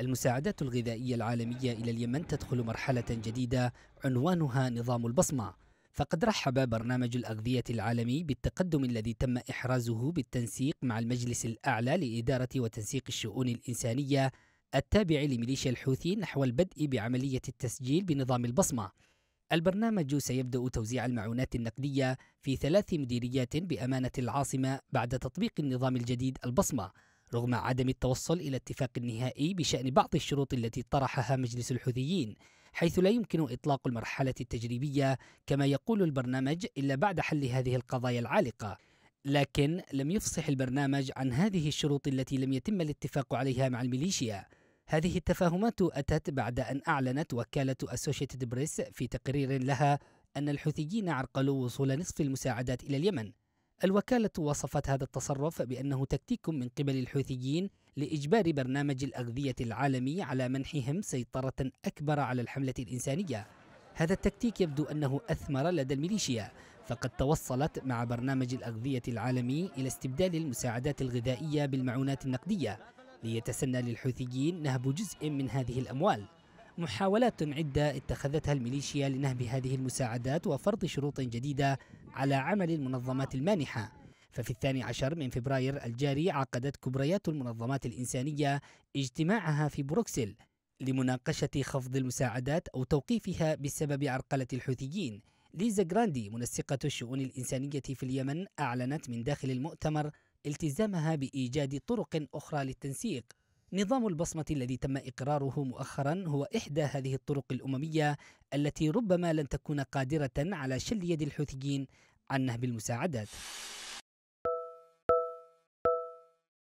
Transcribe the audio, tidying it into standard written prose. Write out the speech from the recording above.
المساعدات الغذائية العالمية إلى اليمن تدخل مرحلة جديدة عنوانها نظام البصمة، فقد رحب برنامج الأغذية العالمي بالتقدم الذي تم إحرازه بالتنسيق مع المجلس الأعلى لإدارة وتنسيق الشؤون الإنسانية التابع لميليشيا الحوثي نحو البدء بعملية التسجيل بنظام البصمة. البرنامج سيبدأ توزيع المعونات النقدية في 3 مديريات بأمانة العاصمة بعد تطبيق النظام الجديد البصمة، رغم عدم التوصل إلى اتفاق نهائي بشأن بعض الشروط التي طرحها مجلس الحوثيين، حيث لا يمكن إطلاق المرحلة التجريبية كما يقول البرنامج إلا بعد حل هذه القضايا العالقة. لكن لم يفصح البرنامج عن هذه الشروط التي لم يتم الاتفاق عليها مع الميليشيا. هذه التفاهمات أتت بعد أن أعلنت وكالة أسوشيتد برس في تقرير لها أن الحوثيين عرقلوا وصول نصف المساعدات إلى اليمن. الوكالة وصفت هذا التصرف بأنه تكتيك من قبل الحوثيين لإجبار برنامج الأغذية العالمي على منحهم سيطرة أكبر على الحملة الإنسانية. هذا التكتيك يبدو أنه أثمر لدى الميليشيا، فقد توصلت مع برنامج الأغذية العالمي إلى استبدال المساعدات الغذائية بالمعونات النقدية ليتسنى للحوثيين نهب جزء من هذه الأموال. محاولات عدة اتخذتها الميليشيا لنهب هذه المساعدات وفرض شروط جديدة على عمل المنظمات المانحة. ففي 12 من فبراير الجاري عقدت كبريات المنظمات الإنسانية اجتماعها في بروكسل لمناقشة خفض المساعدات أو توقيفها بسبب عرقلة الحوثيين. ليزا غراندي منسقة الشؤون الإنسانية في اليمن أعلنت من داخل المؤتمر التزامها بإيجاد طرق أخرى للتنسيق. نظام البصمة الذي تم إقراره مؤخرا هو إحدى هذه الطرق الأممية التي ربما لن تكون قادرة على شل يد الحوثيين عن نهب المساعدات.